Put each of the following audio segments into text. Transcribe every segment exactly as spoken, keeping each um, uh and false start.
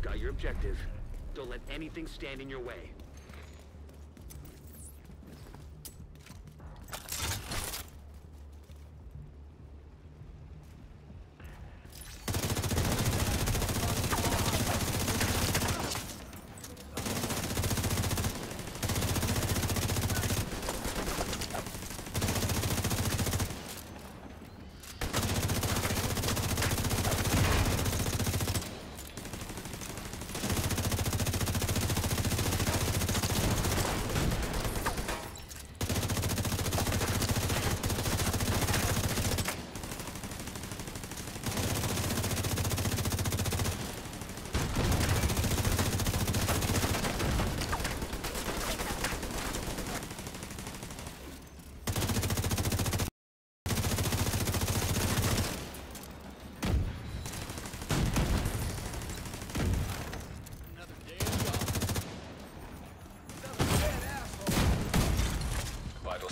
You've got your objective. Don't let anything stand in your way.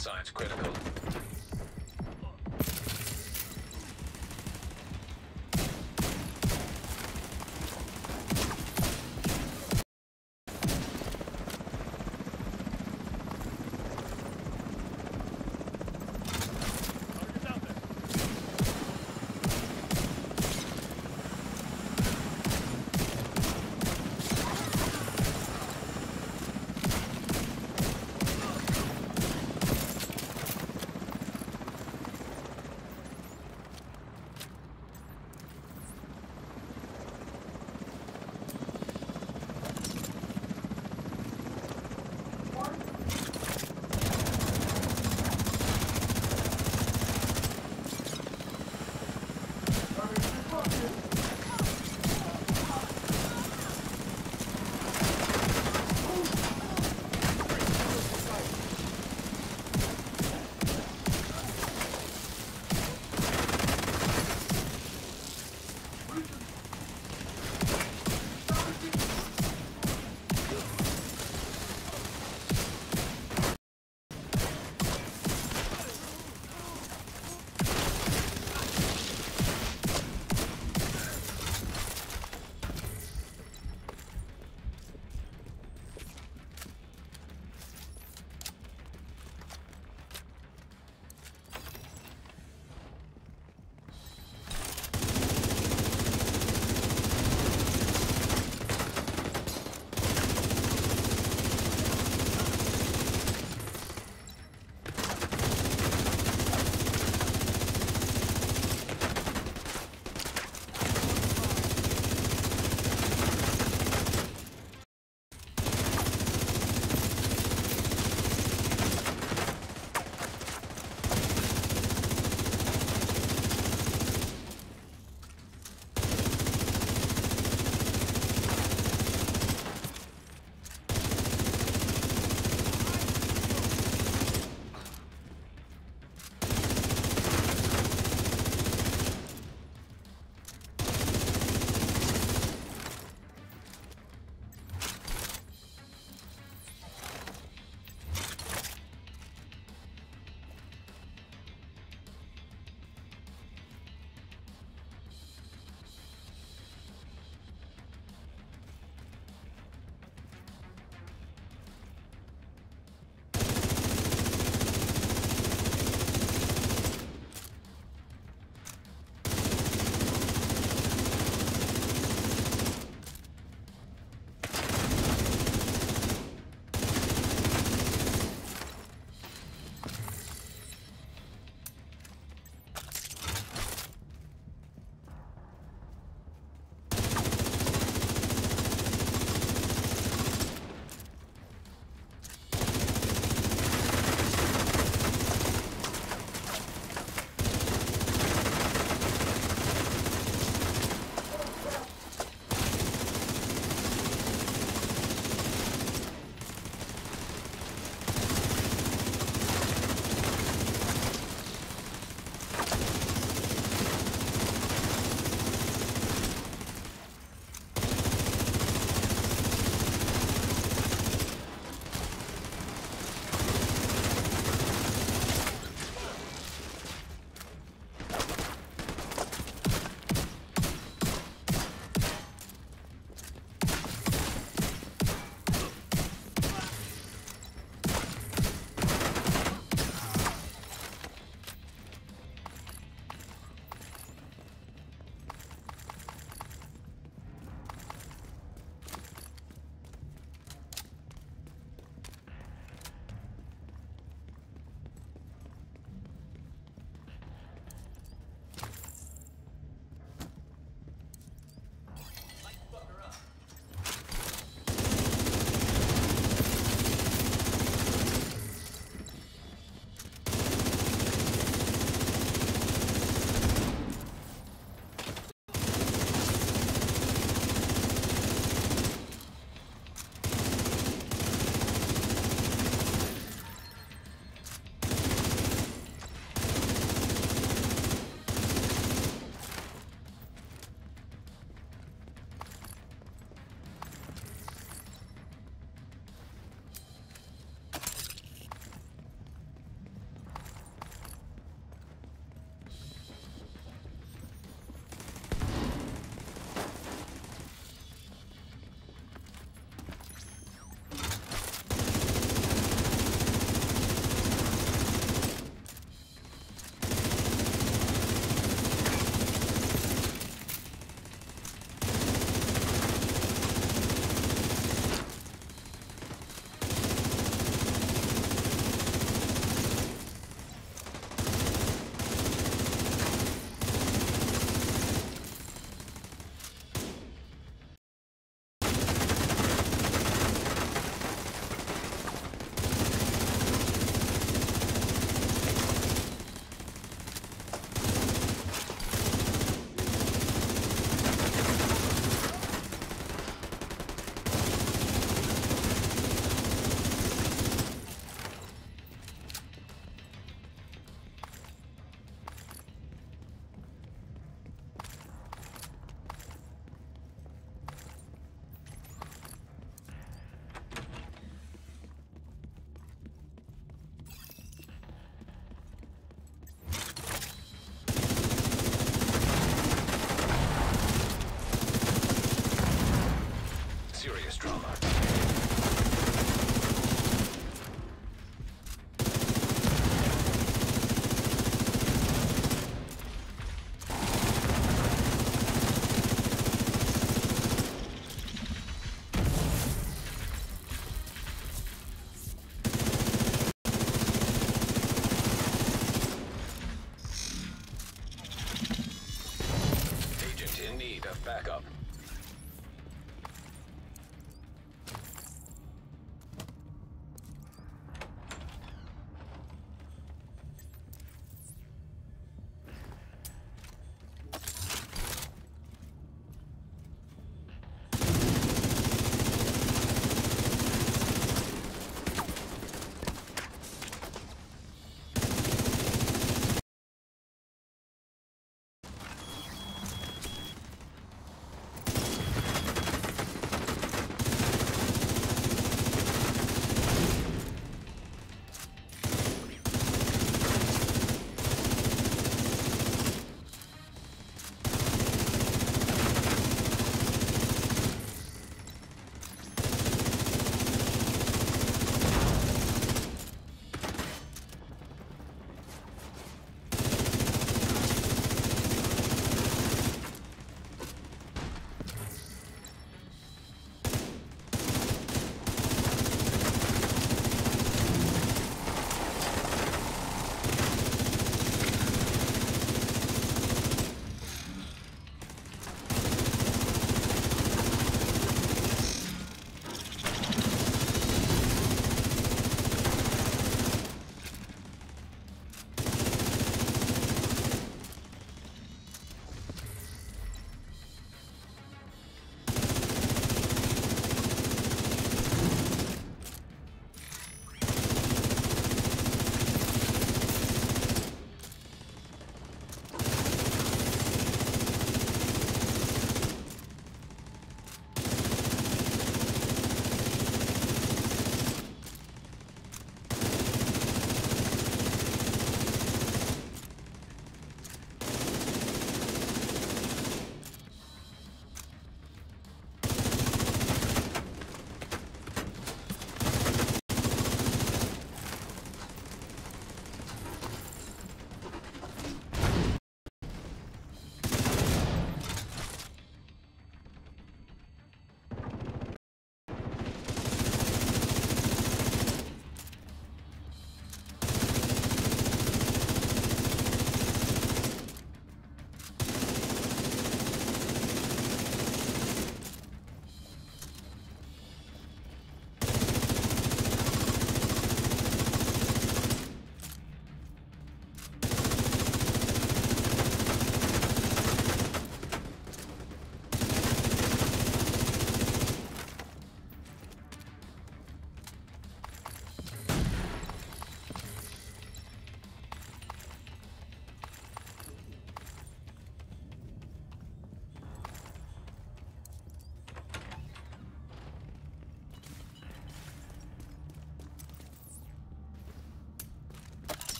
Science critical.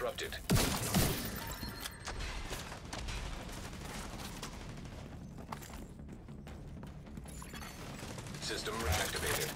disrupted. System reactivated.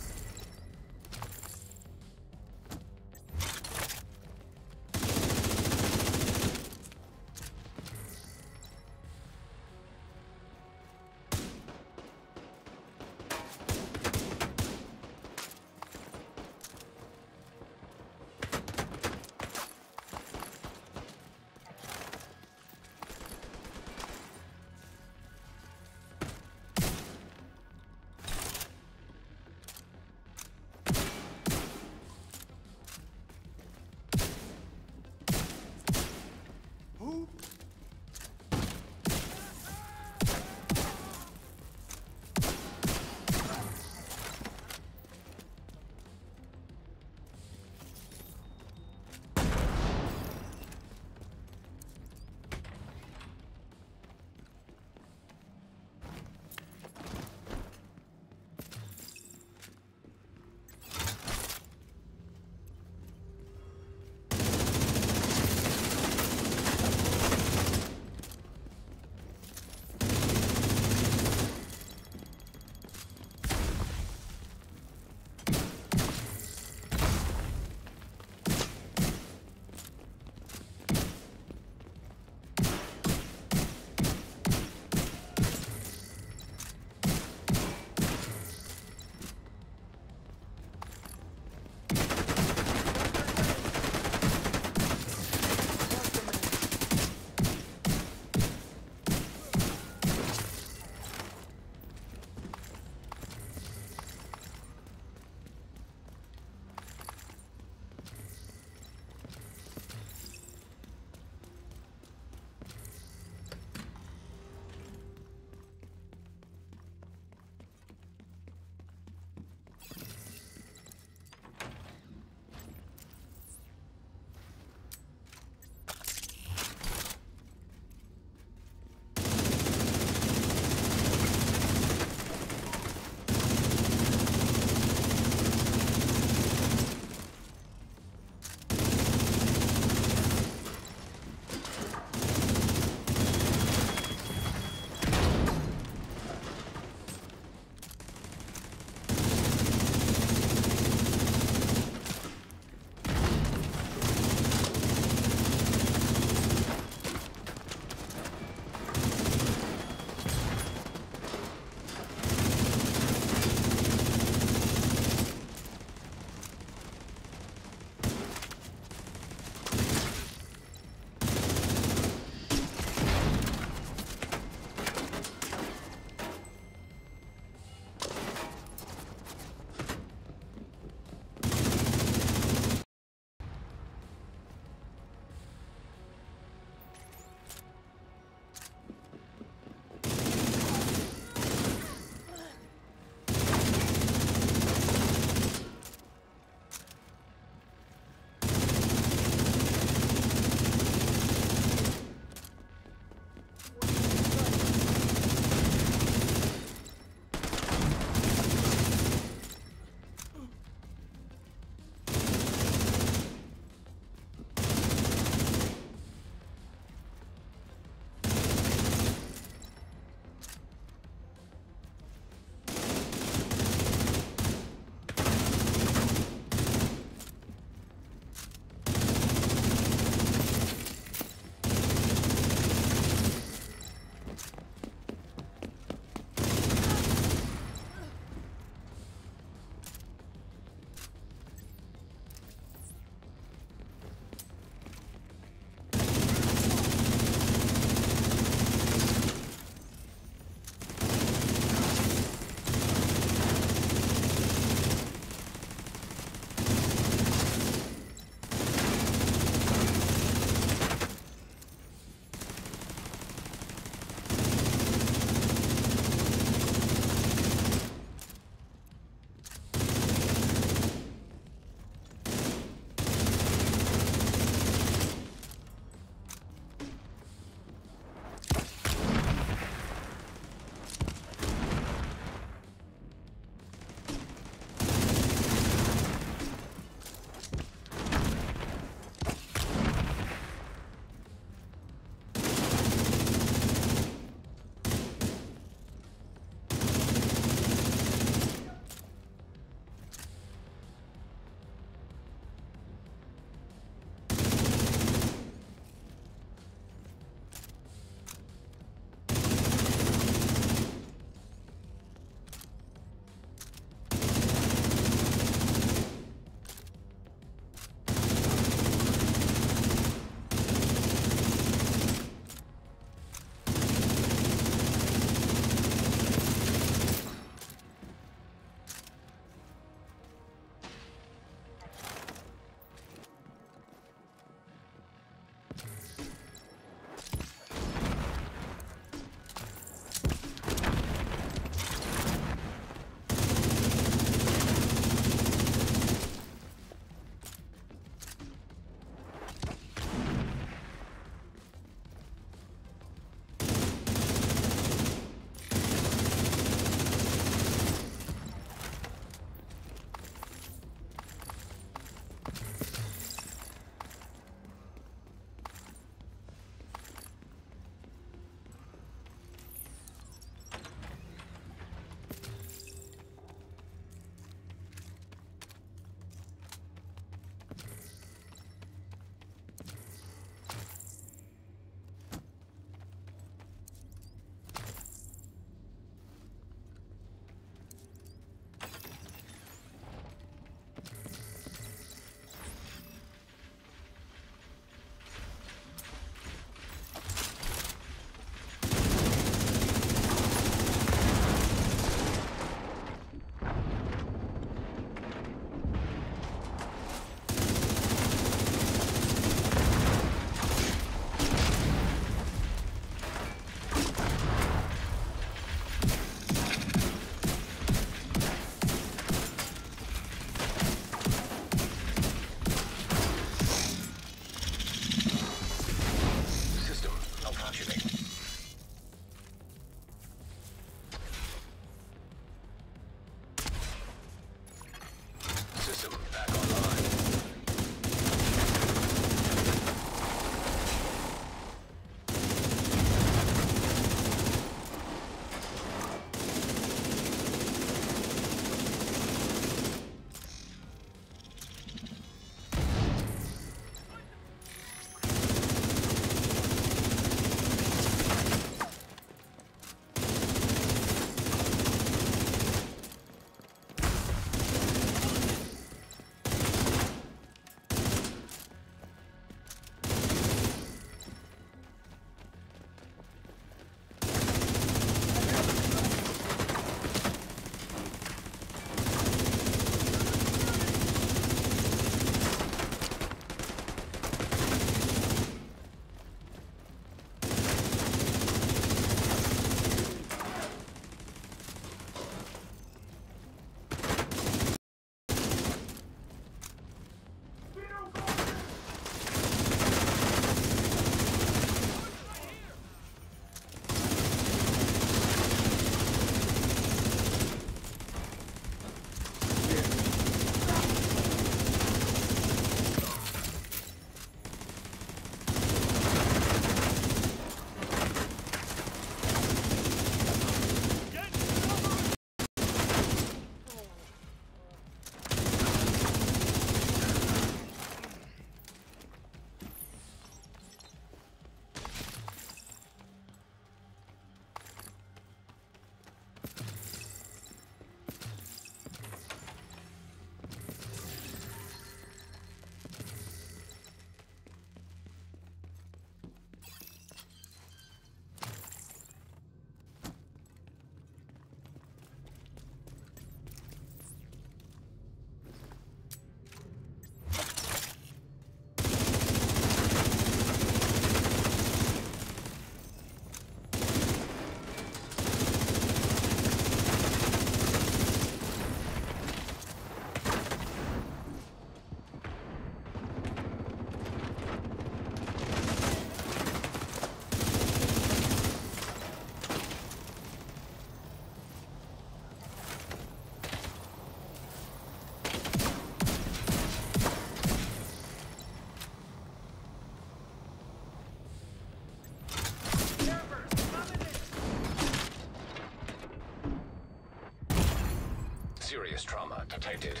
Serious trauma detected.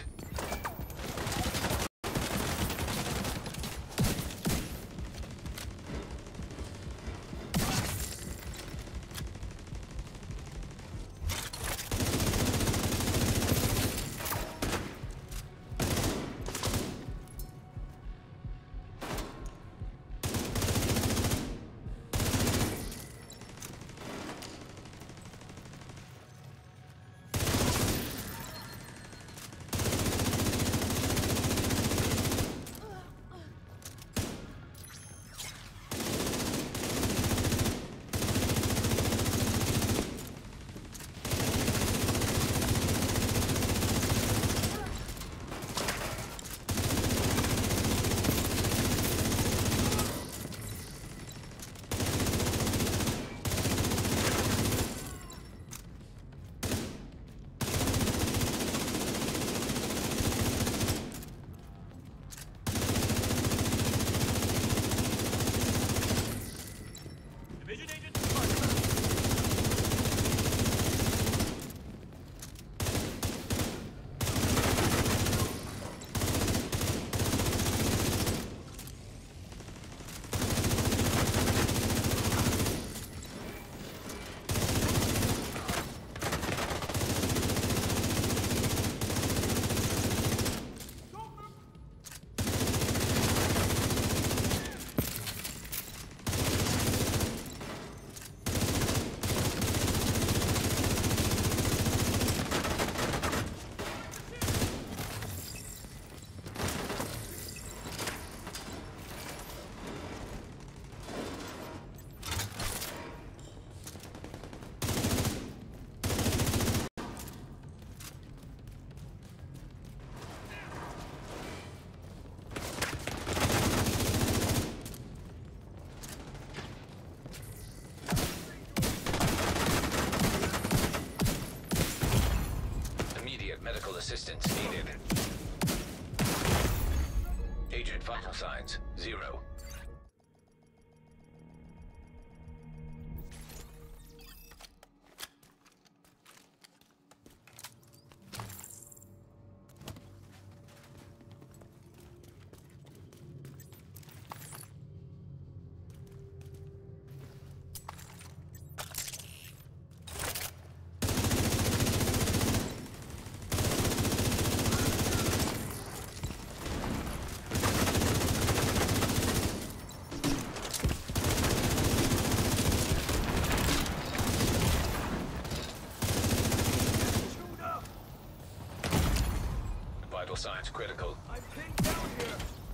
Medical assistance needed. Agent vital signs, zero. Vital signs critical. I'm pinned down here.